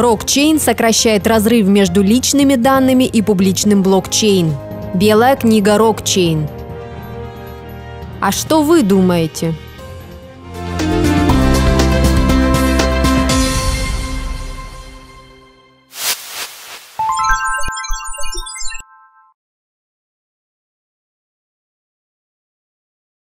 Rockchain сокращает разрыв между личными данными и публичным блокчейн. Белая книга Rockchain. А что вы думаете?